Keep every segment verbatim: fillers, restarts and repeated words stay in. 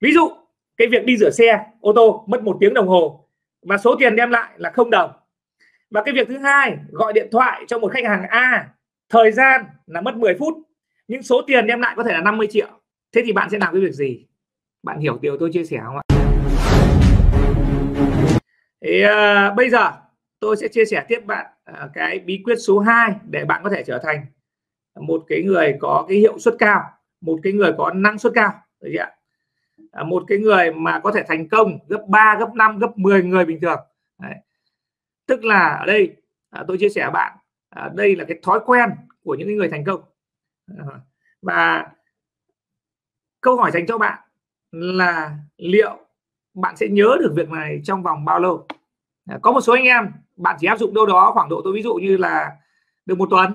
Ví dụ cái việc đi rửa xe ô tô mất một tiếng đồng hồ mà số tiền đem lại là không đồng. Và cái việc thứ hai, gọi điện thoại cho một khách hàng A, thời gian là mất mười phút nhưng số tiền đem lại có thể là năm mươi triệu. Thế thì bạn sẽ làm cái việc gì? Bạn hiểu điều tôi chia sẻ không ạ? Thì uh, bây giờ tôi sẽ chia sẻ tiếp bạn uh, cái bí quyết số hai để bạn có thể trở thành một cái người có cái hiệu suất cao, một cái người có năng suất cao, được chưa? Uh, một cái người mà có thể thành công gấp ba, gấp năm, gấp mười người bình thường. Đấy. Tức là ở đây uh, tôi chia sẻ với bạn, uh, đây là cái thói quen của những người thành công. Uh, và câu hỏi dành cho bạn là liệu bạn sẽ nhớ được việc này trong vòng bao lâu? Có một số anh em bạn chỉ áp dụng đâu đó khoảng độ, tôi ví dụ như là được một tuần,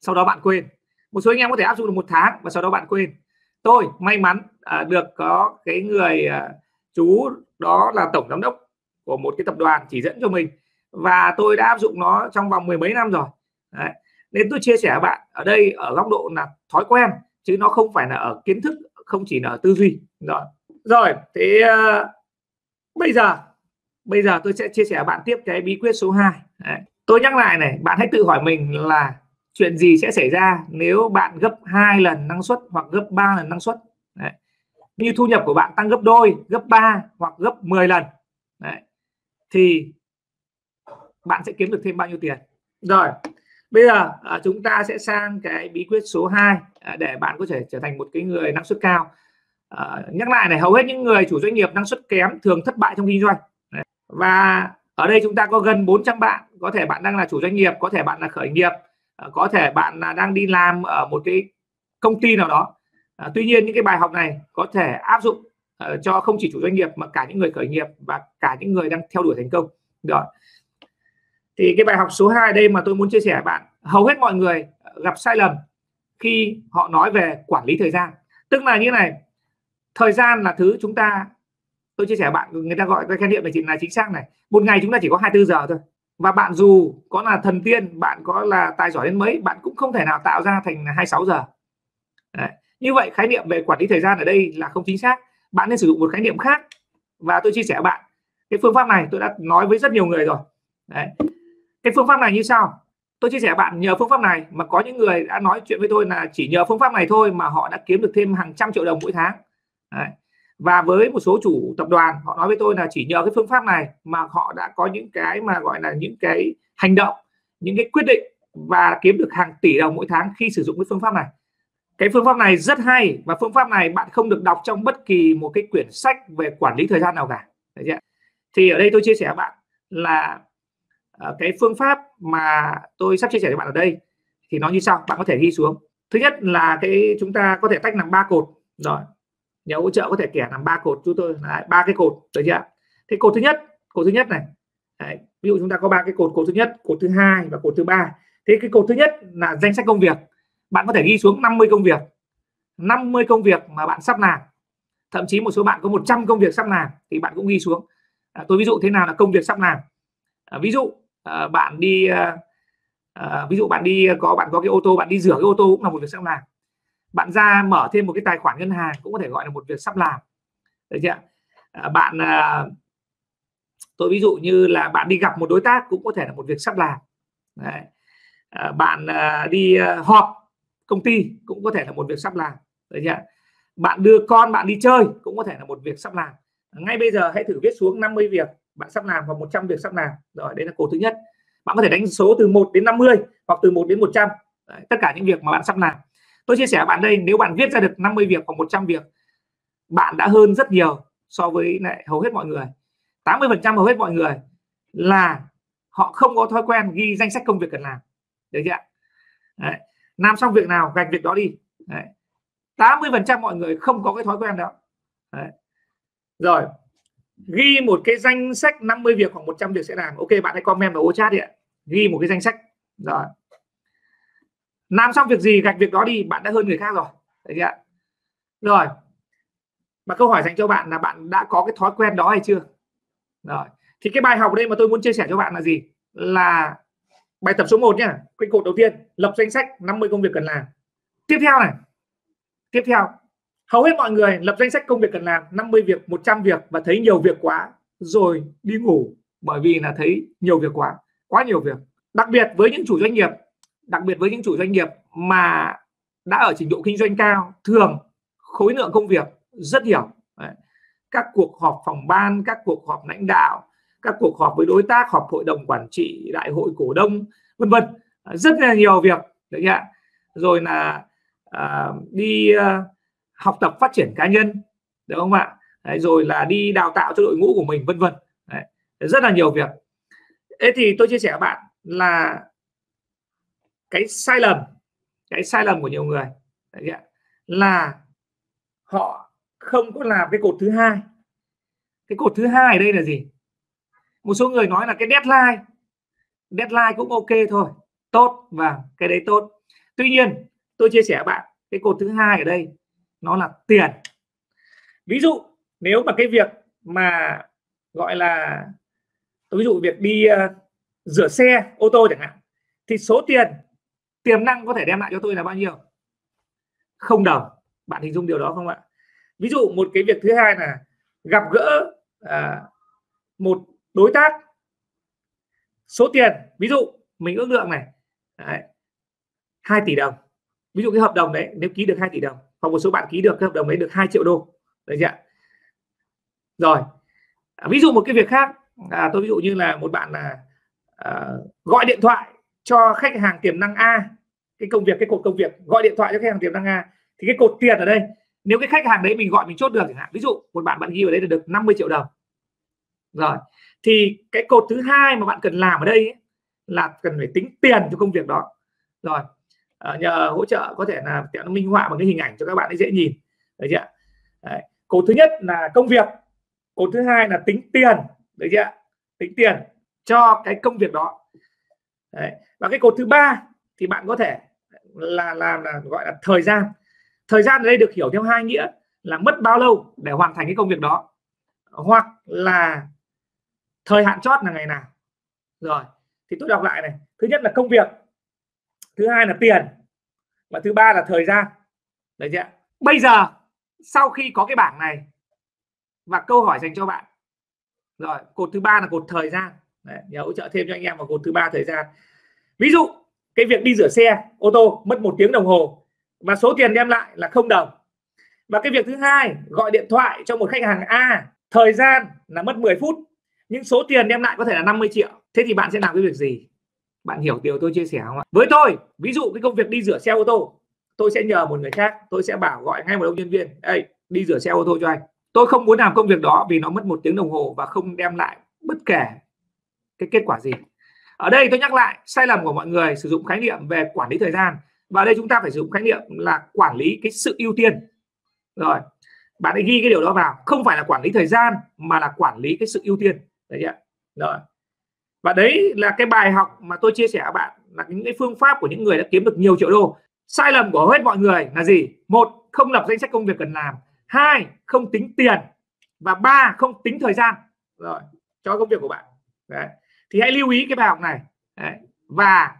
sau đó bạn quên. Một số anh em có thể áp dụng được một tháng và sau đó bạn quên. Tôi may mắn à, được có cái người à, chú đó là tổng giám đốc của một cái tập đoàn chỉ dẫn cho mình, và tôi đã áp dụng nó trong vòng mười mấy năm rồi. Đấy. Nên tôi chia sẻ với bạn ở đây ở góc độ là thói quen, chứ nó không phải là ở kiến thức, không chỉ là ở tư duy. Rồi. Rồi, thế uh, bây giờ bây giờ tôi sẽ chia sẻ bạn tiếp cái bí quyết số hai. Đấy. Tôi nhắc lại này, bạn hãy tự hỏi mình là chuyện gì sẽ xảy ra nếu bạn gấp hai lần năng suất hoặc gấp ba lần năng suất. Đấy. Như thu nhập của bạn tăng gấp đôi, gấp ba hoặc gấp mười lần. Đấy. Thì bạn sẽ kiếm được thêm bao nhiêu tiền. Rồi, bây giờ uh, chúng ta sẽ sang cái bí quyết số hai uh, để bạn có thể trở thành một cái người năng suất cao. À, nhắc lại này, hầu hết những người chủ doanh nghiệp năng suất kém thường thất bại trong kinh doanh. Đấy. Và ở đây chúng ta có gần bốn trăm bạn, có thể bạn đang là chủ doanh nghiệp, có thể bạn là khởi nghiệp, có thể bạn là đang đi làm ở một cái công ty nào đó. À, tuy nhiên những cái bài học này có thể áp dụng uh, cho không chỉ chủ doanh nghiệp mà cả những người khởi nghiệp và cả những người đang theo đuổi thành công. Đó. Thì cái bài học số hai đây mà tôi muốn chia sẻ với bạn, hầu hết mọi người gặp sai lầm khi họ nói về quản lý thời gian. Tức là như này, thời gian là thứ chúng ta, tôi chia sẻ với bạn, người ta gọi cái khái niệm này là chính xác này. Một ngày chúng ta chỉ có hai mươi tư giờ thôi. Và bạn dù có là thần tiên, bạn có là tài giỏi đến mấy, bạn cũng không thể nào tạo ra thành hai mươi sáu giờ. Đấy. Như vậy khái niệm về quản lý thời gian ở đây là không chính xác. Bạn nên sử dụng một khái niệm khác. Và tôi chia sẻ với bạn, cái phương pháp này tôi đã nói với rất nhiều người rồi. Đấy. Cái phương pháp này như sau. Tôi chia sẻ với bạn, nhờ phương pháp này mà có những người đã nói chuyện với tôi là chỉ nhờ phương pháp này thôi mà họ đã kiếm được thêm hàng trăm triệu đồng mỗi tháng. Đấy. Và với một số chủ tập đoàn họ nói với tôi là chỉ nhờ cái phương pháp này mà họ đã có những cái mà gọi là những cái hành động, những cái quyết định và kiếm được hàng tỷ đồng mỗi tháng khi sử dụng cái phương pháp này. Cái phương pháp này rất hay, và phương pháp này bạn không được đọc trong bất kỳ một cái quyển sách về quản lý thời gian nào cả. Đấy chứ? Thì ở đây tôi chia sẻ với bạn là cái phương pháp mà tôi sắp chia sẻ với bạn ở đây thì nó như sau, bạn có thể ghi xuống. Thứ nhất là cái chúng ta có thể tách làm ba cột rồi. Nhà hỗ trợ có thể kẻ làm ba cột, chúng tôi là ba cái cột, được chưa? Thế cột thứ nhất, cột thứ nhất này, đấy, ví dụ chúng ta có ba cái cột, cột thứ nhất, cột thứ hai và cột thứ ba. Thế cái cột thứ nhất là danh sách công việc, bạn có thể ghi xuống năm mươi công việc, năm mươi công việc mà bạn sắp làm, thậm chí một số bạn có một trăm công việc sắp làm thì bạn cũng ghi xuống. À, tôi ví dụ thế nào là công việc sắp làm. À, ví dụ à, bạn đi, à, ví dụ bạn đi có bạn có cái ô tô, bạn đi rửa cái ô tô cũng là một việc sắp làm. Bạn ra mở thêm một cái tài khoản ngân hàng cũng có thể gọi là một việc sắp làm, được chưa? À, bạn à, tôi ví dụ như là bạn đi gặp một đối tác cũng có thể là một việc sắp làm. Đấy. À, bạn à, đi à, họp công ty cũng có thể là một việc sắp làm, được chưa? Bạn đưa con bạn đi chơi cũng có thể là một việc sắp làm. Ngay bây giờ hãy thử viết xuống năm mươi việc bạn sắp làm và một trăm việc sắp làm. Rồi, đây là cột thứ nhất. Bạn có thể đánh số từ một đến năm mươi hoặc từ một đến một trăm. Đấy, tất cả những việc mà bạn sắp làm. Tôi chia sẻ với bạn đây, nếu bạn viết ra được năm mươi việc hoặc một trăm việc, bạn đã hơn rất nhiều so với lại hầu hết mọi người. tám mươi phần trăm hầu hết mọi người là họ không có thói quen ghi danh sách công việc cần làm. Được chưa? Đấy. Làm xong việc nào, gạch việc đó đi. Đấy. tám mươi phần trăm mọi người không có cái thói quen đó. Đấy. Rồi, ghi một cái danh sách năm mươi việc hoặc một trăm việc sẽ làm. Ok, bạn hãy comment vào ô chat đi ạ. Ghi một cái danh sách. Rồi. Làm xong việc gì, gạch việc đó đi, bạn đã hơn người khác rồi. Đấy ạ. Rồi. Và câu hỏi dành cho bạn là bạn đã có cái thói quen đó hay chưa? Rồi. Thì cái bài học đây mà tôi muốn chia sẻ cho bạn là gì? Là bài tập số một nhá. Cái cột đầu tiên, lập danh sách năm mươi công việc cần làm. Tiếp theo này. Tiếp theo, Hầu hết mọi người lập danh sách công việc cần làm năm mươi việc, một trăm việc và thấy nhiều việc quá rồi đi ngủ, bởi vì là thấy nhiều việc quá, quá nhiều việc. Đặc biệt với những chủ doanh nghiệp, đặc biệt với những chủ doanh nghiệp mà đã ở trình độ kinh doanh cao, thường khối lượng công việc rất nhiều. Đấy. Các cuộc họp phòng ban, các cuộc họp lãnh đạo, các cuộc họp với đối tác, họp hội đồng quản trị, đại hội cổ đông, vân vân, rất là nhiều việc. Đấy nhỉ? Rồi là à, đi à, học tập phát triển cá nhân, đúng không ạ? Đấy, rồi là đi đào tạo cho đội ngũ của mình, vân vân, rất là nhiều việc. Thế thì tôi chia sẻ với bạn là cái sai lầm, cái sai lầm của nhiều người đấy, là họ không có làm cái cột thứ hai. Cái cột thứ hai ở đây là gì? Một số người nói là cái deadline, deadline cũng ok thôi, tốt, và cái đấy tốt. Tuy nhiên tôi chia sẻ với bạn cái cột thứ hai ở đây nó là tiền. Ví dụ nếu mà cái việc mà gọi là ví dụ việc đi uh, rửa xe ô tô chẳng hạn, thì số tiền tiềm năng có thể đem lại cho tôi là bao nhiêu? Không đồng. Bạn hình dung điều đó không ạ? Ví dụ một cái việc thứ hai là gặp gỡ uh, một đối tác, số tiền ví dụ mình ước lượng này đấy, hai tỷ đồng. Ví dụ cái hợp đồng đấy nếu ký được hai tỷ đồng, hoặc một số bạn ký được cái hợp đồng đấy được hai triệu đô đấy ạ. Rồi à, ví dụ một cái việc khác, à, tôi ví dụ như là một bạn là à, gọi điện thoại cho khách hàng tiềm năng A, cái công việc, cái cột công việc gọi điện thoại cho khách hàng tiềm năng A, thì cái cột tiền ở đây nếu cái khách hàng đấy mình gọi mình chốt được chẳng hạn, ví dụ một bạn bạn ghi vào đấy là được năm mươi triệu đồng. Rồi thì cái cột thứ hai mà bạn cần làm ở đây ấy, là cần phải tính tiền cho công việc đó. Rồi à, nhờ hỗ trợ có thể là nó minh họa bằng cái hình ảnh cho các bạn ấy dễ nhìn đấy chưa? Đấy. Cột thứ nhất là công việc, cột thứ hai là tính tiền đấy chưa? Tính tiền cho cái công việc đó đấy. Và cái cột thứ ba thì bạn có thể là làm là gọi là thời gian. Thời gian ở đây được hiểu theo hai nghĩa là mất bao lâu để hoàn thành cái công việc đó, hoặc là thời hạn chót là ngày nào. Rồi thì tôi đọc lại này, thứ nhất là công việc, thứ hai là tiền, và thứ ba là thời gian đấy chưa? Bây giờ sau khi có cái bảng này và câu hỏi dành cho bạn, rồi cột thứ ba là cột thời gian đấy, nhớ hỗ trợ thêm cho anh em vào cột thứ ba thời gian. Ví dụ cái việc đi rửa xe ô tô mất một tiếng đồng hồ và số tiền đem lại là không đồng, và cái việc thứ hai gọi điện thoại cho một khách hàng A, thời gian là mất mười phút nhưng số tiền đem lại có thể là năm mươi triệu. Thế thì bạn sẽ làm cái việc gì? Bạn hiểu điều tôi chia sẻ không ạ? Với tôi, ví dụ cái công việc đi rửa xe ô tô, tôi sẽ nhờ một người khác, tôi sẽ bảo gọi ngay một ông nhân viên, đây đi rửa xe ô tô cho anh, tôi không muốn làm công việc đó vì nó mất một tiếng đồng hồ và không đem lại bất kể cái kết quả gì. Ở đây tôi nhắc lại sai lầm của mọi người sử dụng khái niệm về quản lý thời gian, và ở đây chúng ta phải sử dụng khái niệm là quản lý cái sự ưu tiên. Rồi bạn hãy ghi cái điều đó vào, không phải là quản lý thời gian mà là quản lý cái sự ưu tiên đấy ạ. Rồi và đấy là cái bài học mà tôi chia sẻ với bạn, là những cái phương pháp của những người đã kiếm được nhiều triệu đô. Sai lầm của hết mọi người là gì? Một, không lập danh sách công việc cần làm. Hai, không tính tiền. Và ba, không tính thời gian rồi cho công việc của bạn. Đấy. Thì hãy lưu ý cái bài học này. Đấy. Và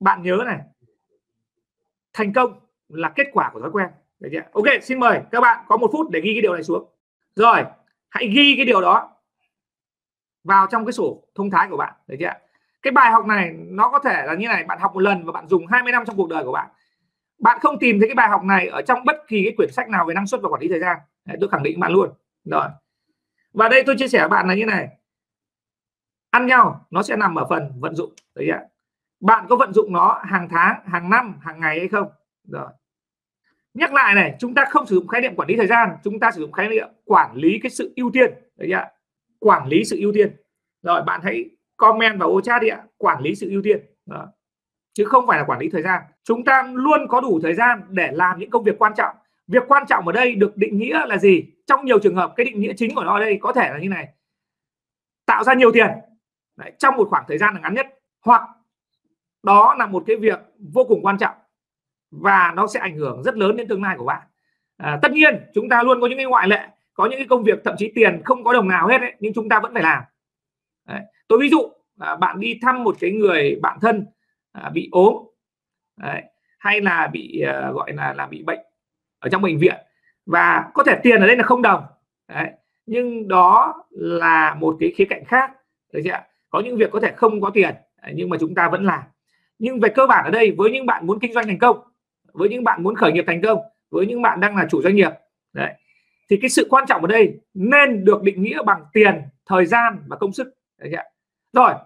bạn nhớ này, thành công là kết quả của thói quen. Đấy chưa? Ok, xin mời các bạn có một phút để ghi cái điều này xuống. Rồi, hãy ghi cái điều đó vào trong cái sổ thông thái của bạn. Đấy chưa? Cái bài học này nó có thể là như này, bạn học một lần và bạn dùng hai mươi năm trong cuộc đời của bạn. Bạn không tìm thấy cái bài học này ở trong bất kỳ cái quyển sách nào về năng suất và quản lý thời gian. Đấy, tôi khẳng định bạn luôn. Rồi. Và đây tôi chia sẻ với bạn là như này. Ăn nhau nó sẽ nằm ở phần vận dụng. Đấy chưa? Bạn có vận dụng nó hàng tháng, hàng năm, hàng ngày hay không? Rồi. Nhắc lại này, chúng ta không sử dụng khái niệm quản lý thời gian, chúng ta sử dụng khái niệm quản lý cái sự ưu tiên. Đấy chưa? Quản lý sự ưu tiên. Rồi bạn hãy comment vào ô chat đi ạ, quản lý sự ưu tiên. Đó. Chứ không phải là quản lý thời gian. Chúng ta luôn có đủ thời gian để làm những công việc quan trọng. Việc quan trọng ở đây được định nghĩa là gì? Trong nhiều trường hợp cái định nghĩa chính của nó ở đây có thể là như này: tạo ra nhiều tiền đấy, trong một khoảng thời gian là ngắn nhất, hoặc đó là một cái việc vô cùng quan trọng và nó sẽ ảnh hưởng rất lớn đến tương lai của bạn. À, tất nhiên chúng ta luôn có những cái ngoại lệ, có những cái công việc thậm chí tiền không có đồng nào hết ấy, nhưng chúng ta vẫn phải làm. Đấy. Tôi ví dụ à, bạn đi thăm một cái người bạn thân à, bị ốm đấy, hay là bị à, gọi là là bị bệnh ở trong bệnh viện, và có thể tiền ở đây là không đồng. Đấy, nhưng đó là một cái khía cạnh khác. Đấy, có những việc có thể không có tiền nhưng mà chúng ta vẫn làm. Nhưng về cơ bản ở đây, với những bạn muốn kinh doanh thành công, với những bạn muốn khởi nghiệp thành công, với những bạn đang là chủ doanh nghiệp đấy, thì cái sự quan trọng ở đây nên được định nghĩa bằng tiền, thời gian và công sức. Đấy, rồi